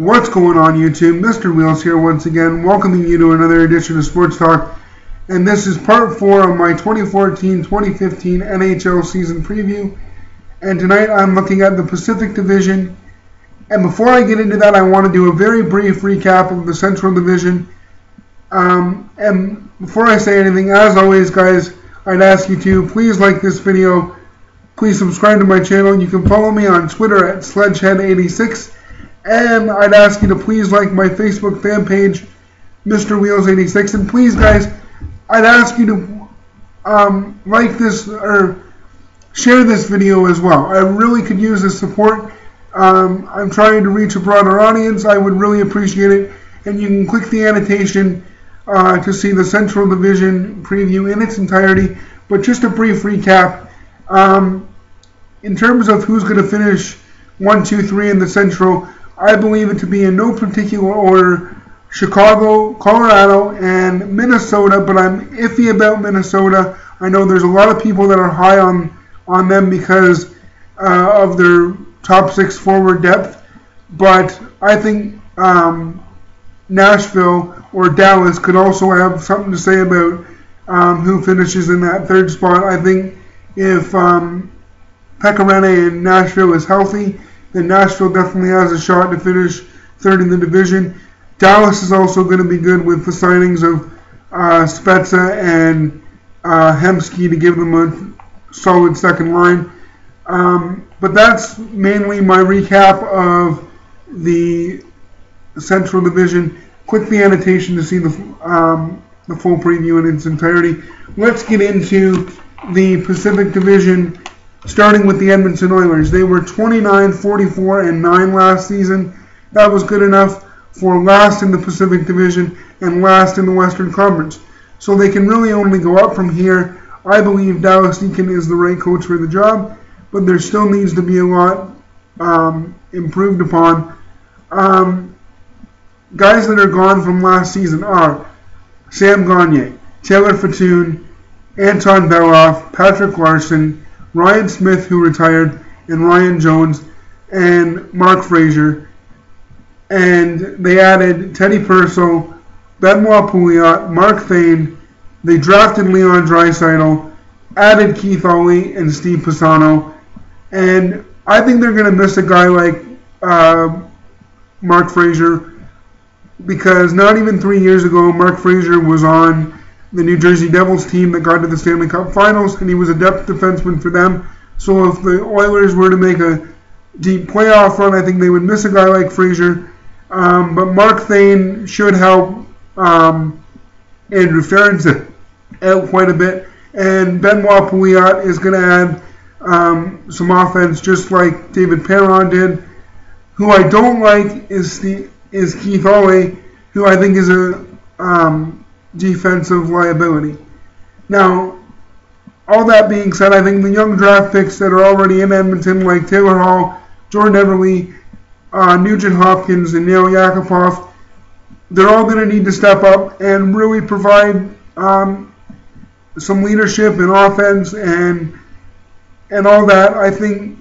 What's going on, YouTube? Mr. Wheels here once again, welcoming you to another edition of Sports Talk. And this is part 4 of my 2014-2015 NHL season preview. And tonight I'm looking at the Pacific Division. And before I get into that, I want to do a very brief recap of the Central Division. And before I say anything, as always, guys, I'd ask you to please like this video. Please subscribe to my channel. You can follow me on Twitter at Sledgehead86. And I'd ask you to please like my Facebook fan page, Mr. Wheels86. And please, guys, I'd ask you to like this or share this video as well. I really could use this support. I'm trying to reach a broader audience. I would really appreciate it. And you can click the annotation to see the Central Division preview in its entirety. But just a brief recap. In terms of who's going to finish 1, 2, 3 in the Central, I believe it to be in no particular order Chicago, Colorado, and Minnesota, but I'm iffy about Minnesota. I know there's a lot of people that are high on them because of their top six forward depth, but I think Nashville or Dallas could also have something to say about who finishes in that third spot. I think if Pekarek in Nashville is healthy, then Nashville definitely has a shot to finish third in the division. Dallas is also going to be good with the signings of Spezza and Hemsky to give them a solid second line. But that's mainly my recap of the Central Division. Click the annotation to see the full preview in its entirety. Let's get into the Pacific Division, starting with the Edmonton Oilers. They were 29-44-9 last season. That was good enough for last in the Pacific Division and last in the Western Conference. So they can really only go up from here. I believe Dallas Eakins is the right coach for the job, but there still needs to be a lot improved upon. Guys that are gone from last season are Sam Gagner, Taylor Fouten, Anton Belov, Patrick Larson, Ryan Smith, who retired, and Ryan Jones, and Mark Fraser. And they added Teddy Purcell, Benoit Pouliot, Mark Thane. They drafted Leon Dreisaitl, added Keith Aulie, and Steve Pisano. And I think they're going to miss a guy like Mark Fraser, because not even 3 years ago, Mark Fraser was on the New Jersey Devils team that got to the Stanley Cup Finals, and he was a depth defenseman for them. So if the Oilers were to make a deep playoff run, I think they would miss a guy like Fraser. But Mark Thane should help Andrew Ference out quite a bit. And Benoit Pouliot is going to add some offense, just like David Perron did. Who I don't like is Keith Aulie, who I think is a defensive liability. Now, all that being said, I think the young draft picks that are already in Edmonton, like Taylor Hall, Jordan Eberle, Nugent Hopkins, and Neil Yakupov, they're all going to need to step up and really provide some leadership and offense and all that. I think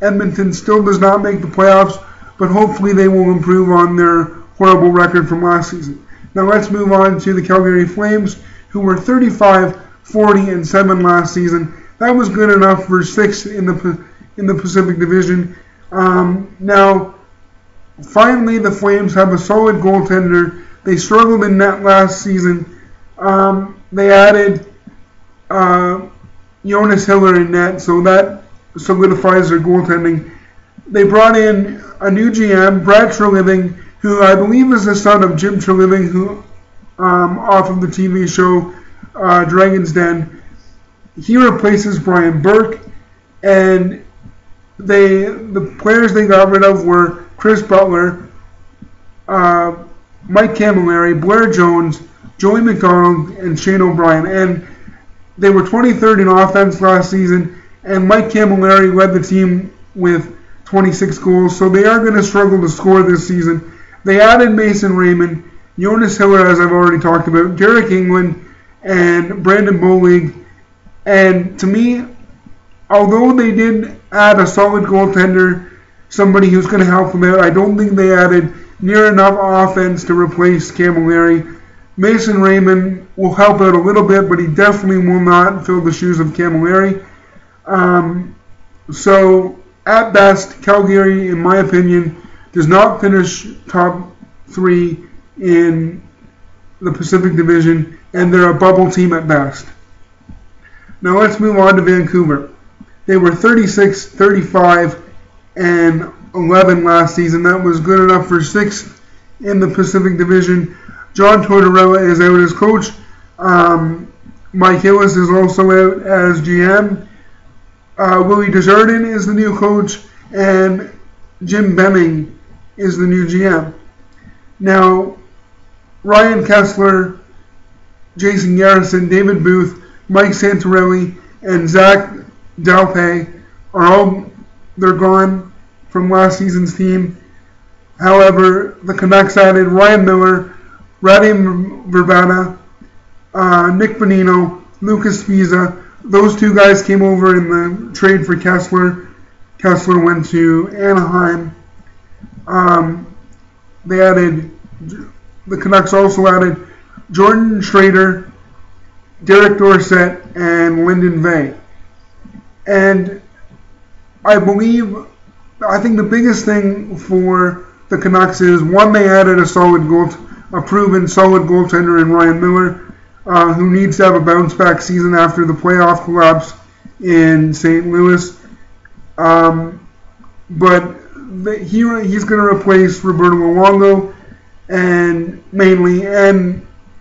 Edmonton still does not make the playoffs, but hopefully they will improve on their horrible record from last season. Now let's move on to the Calgary Flames, who were 35-40-7 last season. That was good enough for 6th in the Pacific Division. Now, finally, the Flames have a solid goaltender. They struggled in net last season. They added Jonas Hiller in net, so that solidifies their goaltending. They brought in a new GM, Brad Treliving, who I believe is the son of Jim Treliving, who off of the TV show Dragon's Den. He replaces Brian Burke, and the players they got rid of were Chris Butler, Mike Cammalleri, Blair Jones, Joey McDonald, and Shane O'Brien. And they were 23rd in offense last season, and Mike Cammalleri led the team with 26 goals, so they are going to struggle to score this season. They added Mason Raymond, Jonas Hiller, as I've already talked about, Derek England, and Brandon Bollig. And to me, although they did add a solid goaltender, somebody who's going to help them out. I don't think they added near enough offense to replace Cammalleri. Mason Raymond will help out a little bit, but he definitely will not fill the shoes of Cammalleri. So, at best, Calgary, in my opinion, does not finish top three in the Pacific Division, and they're a bubble team at best. Now let's move on to Vancouver. They were 36, 35, and 11 last season. That was good enough for 6th in the Pacific Division. John Tortorella is out as coach. Mike Hillis is also out as GM. Willie Desjardins is the new coach, and Jim Benning is the new GM. Now, Ryan Kesler, Jason Garrison, David Booth, Mike Santorelli, and Zach Dalpé they're gone from last season's team. However, the Canucks added Ryan Miller, Radim Verbata, Nick Bonino, Lucas Pisa. Those two guys came over in the trade for Kesler. Kesler went to Anaheim. The Canucks also added Jordan Schrader, Derek Dorsett, and Lyndon Vey. And I think the biggest thing for the Canucks is, one, they added a proven solid goaltender in Ryan Miller, who needs to have a bounce-back season after the playoff collapse in St. Louis. But he's going to replace Roberto Luongo,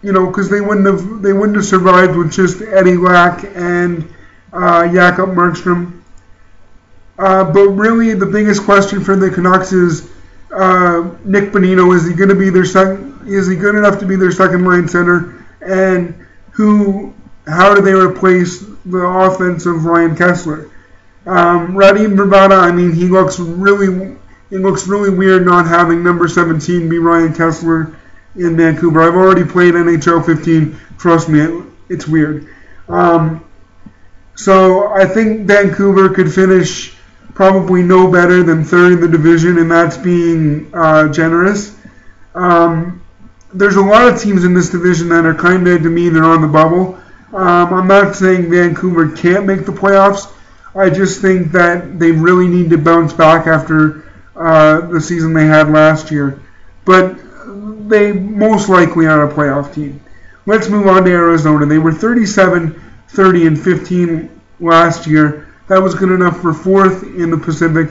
because they wouldn't have survived with just Eddie Lack and Jakob Markstrom. But really, the biggest question for the Canucks is Nick Bonino. Is he good enough to be their second line center? And how do they replace the offense of Ryan Kesler? Radim Verbata, it looks really weird not having number 17 be Ryan Kesler in Vancouver. I've already played NHL 15. Trust me, it's weird. So I think Vancouver could finish probably no better than third in the division, and that's being generous. There's a lot of teams in this division that are kind of, to me, they're on the bubble. I'm not saying Vancouver can't make the playoffs. I just think that they really need to bounce back after the season they had last year. But they most likely are a playoff team. Let's move on to Arizona. They were 37, 30, and 15 last year. That was good enough for 4th in the Pacific.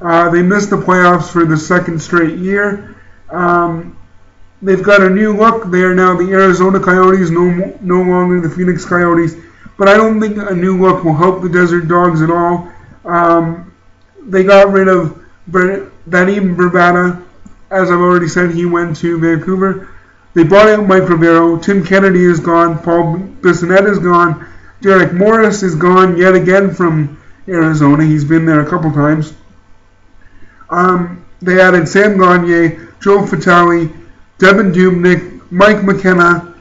They missed the playoffs for the 2nd straight year. They've got a new look. They are now the Arizona Coyotes, no longer the Phoenix Coyotes. But I don't think a new look will help the Desert Dogs at all. They got rid of Vadim Verbata. As I've already said, he went to Vancouver. They brought out Mike Ribeiro. Tim Kennedy is gone. Paul Bissonnette is gone. Derek Morris is gone yet again from Arizona. He's been there a couple times. They added Sam Gagner, Joe Vitale, Devan Dubnyk, Mike McKenna,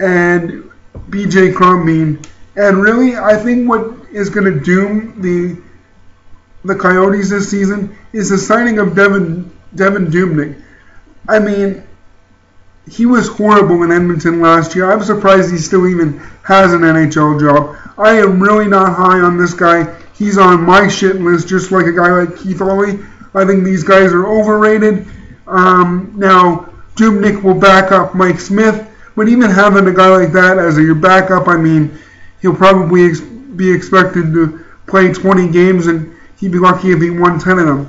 and BJ Crombie. And really, I think what is going to doom the Coyotes this season is the signing of Devan Dubnyk. I mean, he was horrible in Edmonton last year. I'm surprised he still even has an NHL job. I am really not high on this guy. He's on my shit list, just like a guy like Keith Aulie. I think these guys are overrated. Now, Dubnyk will back up Mike Smith. But even having a guy like that as your backup, he'll probably be expected to play 20 games, and he'd be lucky if he won 10 of them.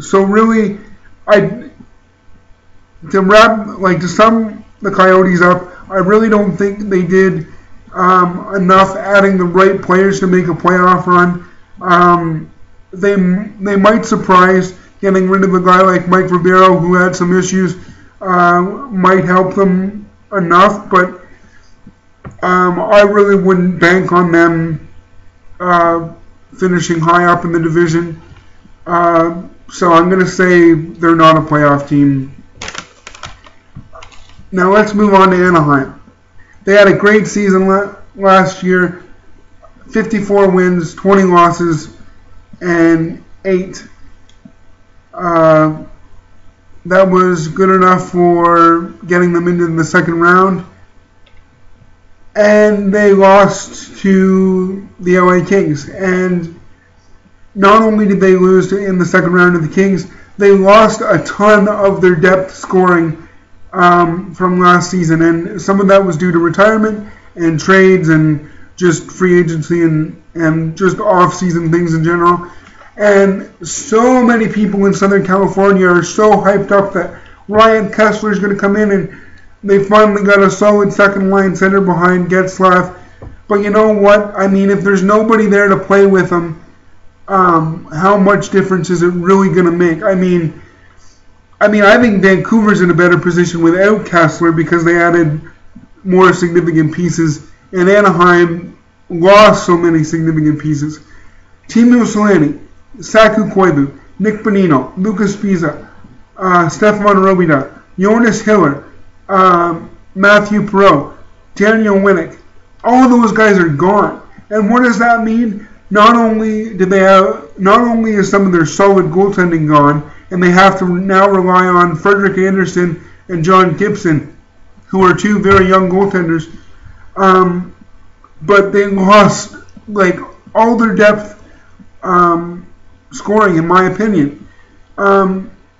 So really, to sum the Coyotes up, I really don't think they did enough adding the right players to make a playoff run. They might surprise. Getting rid of a guy like Mike Ribeiro, who had some issues, might help them enough, but I really wouldn't bank on them finishing high up in the division. So I'm going to say they're not a playoff team. Now let's move on to Anaheim. They had a great season last year, 54 wins, 20 losses, and 8. That was good enough for getting them into the second round. And they lost to the LA Kings. And not only did they lose in the second round to the Kings, they lost a ton of their depth scoring from last season. And some of that was due to retirement and trades and just free agency and just off-season things in general. And so many people in Southern California are so hyped up that Ryan Kesler is going to come in, and they finally got a solid second-line center behind Getzlaf. But you know what? I mean, if there's nobody there to play with them, how much difference is it really going to make? I mean, I think Vancouver's in a better position without Kesler because they added more significant pieces, and Anaheim lost so many significant pieces. Timo Solani, Saku Koivu, Nick Bonino, Lucas Pisa, Stefan Robida, Jonas Hiller, Matthew Perreault, Daniel Winnick. All of those guys are gone. And what does that mean? Not only is some of their solid goaltending gone, and they have to now rely on Frederik Andersen and John Gibson, who are two very young goaltenders, but they lost like all their depth scoring, in my opinion,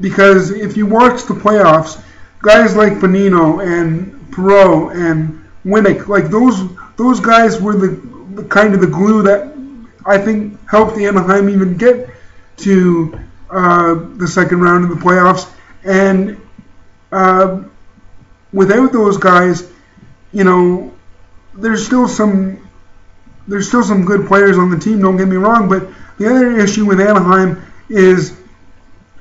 because if you watch the playoffs, guys like Bonino and Perreault and Winnick, like those guys were the kind of the glue that I think helped Anaheim even get to the second round of the playoffs. And without those guys, you know, there's still some good players on the team, don't get me wrong, but the other issue with Anaheim is,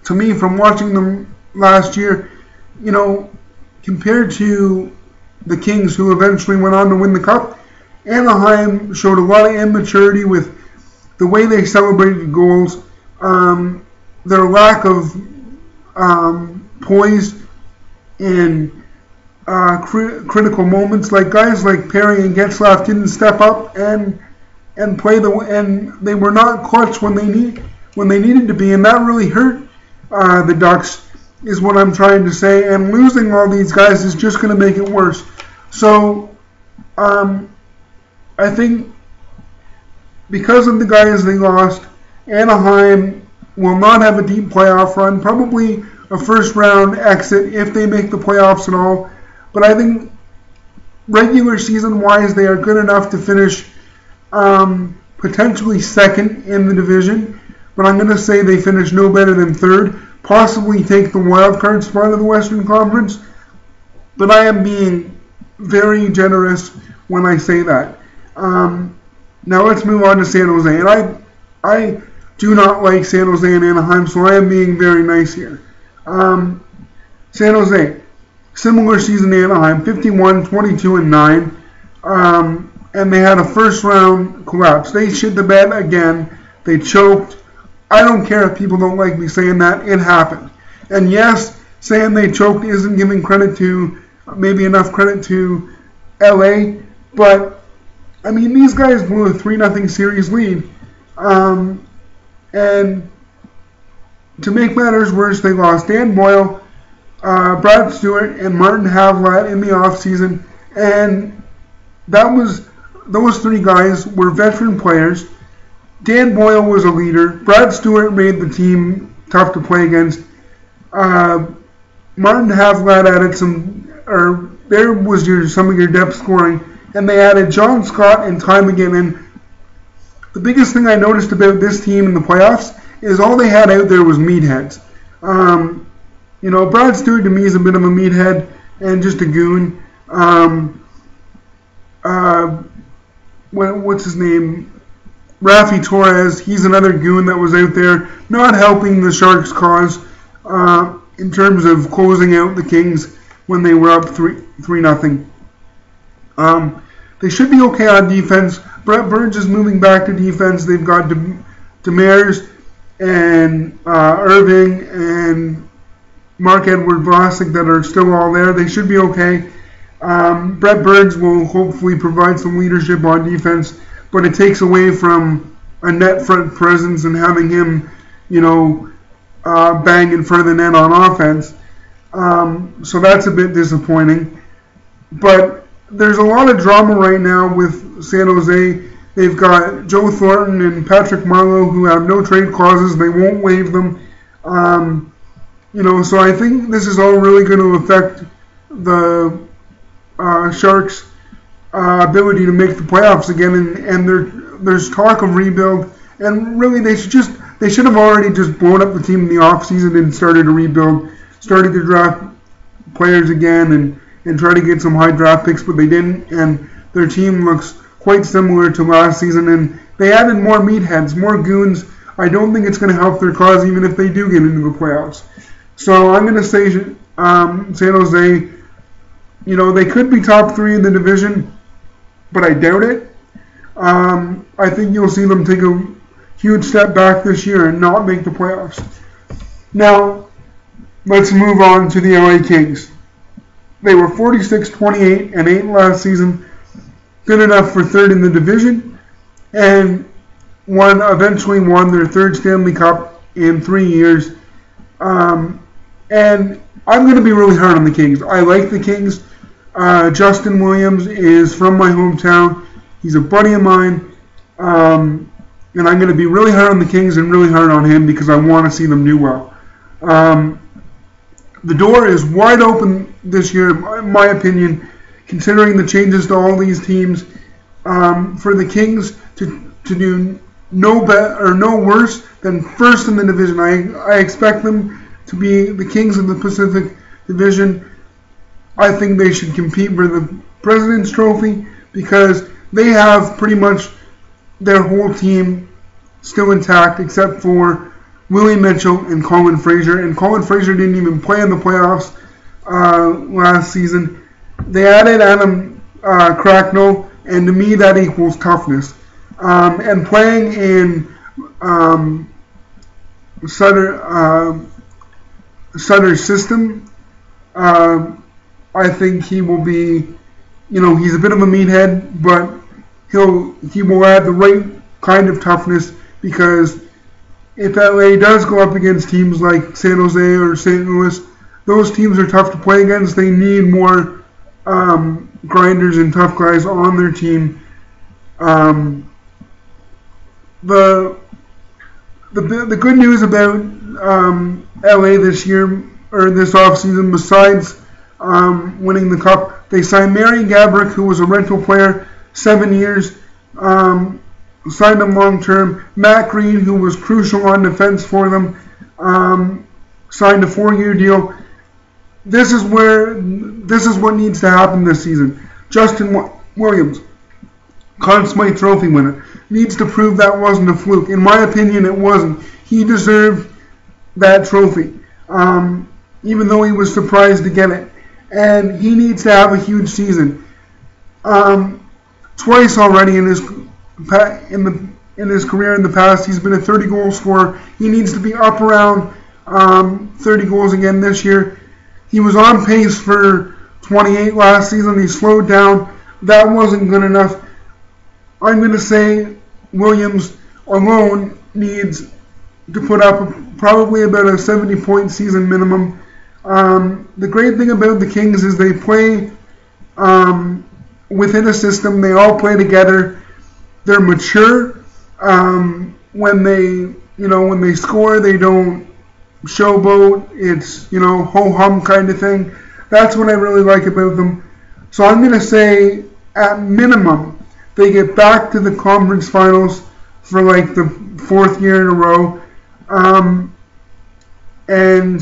to me, from watching them last year, you know, compared to the Kings, who eventually went on to win the Cup, Anaheim showed a lot of immaturity with the way they celebrated goals, their lack of poise in critical moments. Like guys like Perry and Getzlaf didn't step up and play and they were not clutch when they needed to be, and that really hurt the Ducks, is what I'm trying to say. And losing all these guys is just going to make it worse. So I think because of the guys they lost, Anaheim will not have a deep playoff run, probably a first-round exit if they make the playoffs at all. But I think regular season-wise, they are good enough to finish potentially second in the division. But I'm going to say they finish no better than third, possibly take the wild card spot of the Western Conference. But I am being very generous when I say that. Now let's move on to San Jose. And I do not like San Jose and Anaheim, so I am being very nice here. San Jose, similar season to Anaheim, 51, 22, and 9. And they had a first-round collapse. They shit the bed again. They choked. I don't care if people don't like me saying that. It happened. And yes, saying they choked isn't giving credit to, maybe enough credit to LA, but I mean, these guys blew a 3-0 series lead. And to make matters worse, they lost Dan Boyle, Brad Stewart, and Martin Havlat in the offseason. And those three guys were veteran players. Dan Boyle was a leader. Brad Stewart made the team tough to play against. Martin Havlat added some of your depth scoring. And they added John Scott and Ty McGinn. And the biggest thing I noticed about this team in the playoffs is all they had out there was meatheads. You know, Brad Stewart to me is a bit of a meathead and just a goon. What's his name? Rafi Torres, he's another goon that was out there not helping the Sharks' cause in terms of closing out the Kings when they were up 3-0. They should be okay on defense. Brett Burns is moving back to defense. They've got Demers and Irving and Mark Edward Vlasic that are still all there. They should be okay. Brett Burns will hopefully provide some leadership on defense, but it takes away from a net front presence and having him you know, bang in front of the net on offense. So that's a bit disappointing. But there's a lot of drama right now with San Jose. They've got Joe Thornton and Patrick Marleau who have no trade clauses. They won't waive them. You know, so I think this is all really going to affect the Sharks' ability to make the playoffs again. And there's talk of rebuild. And really, they should have already just blown up the team in the offseason and started to rebuild, started to draft players again and try to get some high draft picks, but they didn't. And their team looks quite similar to last season. And they added more meatheads, more goons. I don't think it's going to help their cause even if they do get into the playoffs. So I'm going to say San Jose, you know, they could be top three in the division, but I doubt it. I think you'll see them take a huge step back this year and not make the playoffs. Now, let's move on to the LA Kings. They were 46-28-8 last season, good enough for third in the division, and eventually won their third Stanley Cup in 3 years. And I'm going to be really hard on the Kings. I like the Kings. Justin Williams is from my hometown. He's a buddy of mine. And I'm going to be really hard on the Kings and really hard on him because I want to see them do well. The door is wide open this year, in my opinion, considering the changes to all these teams. For the Kings to do no worse than first in the division. I expect them to be the Kings of the Pacific Division. I think they should compete for the President's Trophy because they have pretty much their whole team still intact except for Willie Mitchell and Colin Fraser. And Colin Fraser didn't even play in the playoffs last season. They added Adam Cracknell, and to me that equals toughness. And playing in Sutter's system, I think he will be, you know, he's a bit of a meathead, but he will add the right kind of toughness because if LA does go up against teams like San Jose or St. Louis, those teams are tough to play against. They need more grinders and tough guys on their team. The good news about LA this year or this offseason, besides winning the cup, they signed Marian Gaborik, who was a rental player, 7 years, signed him long term. Matt Green, who was crucial on defense for them, signed a 4-year deal. This is what needs to happen this season. Justin Williams, Conn Smythe Trophy winner, needs to prove that wasn't a fluke. In my opinion, it wasn't. He deserved that trophy, even though he was surprised to get it. And he needs to have a huge season. Twice already in his career in the past, he's been a 30-goal scorer. He needs to be up around 30 goals again this year. He was on pace for 28 last season. He slowed down. That wasn't good enough. I'm going to say Williams alone needs to put up probably about a 70-point season minimum. The great thing about the Kings is they play within a system. They all play together. They're mature. When they score, they don't showboat. It's, you know, ho-hum kind of thing. That's what I really like about them. So I'm going to say at minimum, they get back to the conference finals for like the fourth year in a row. And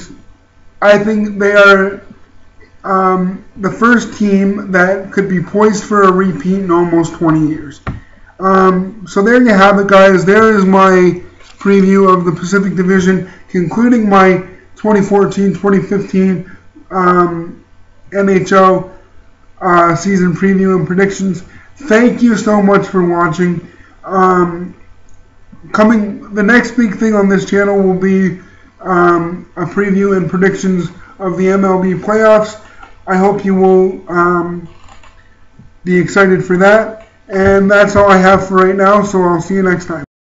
I think they are the first team that could be poised for a repeat in almost 20 years. So there you have it, guys. There is my preview of the Pacific Division, concluding my 2014-2015 NHL season preview and predictions. Thank you so much for watching. The next big thing on this channel will be a preview and predictions of the MLB playoffs. I hope you will be excited for that. And that's all I have for right now, so I'll see you next time.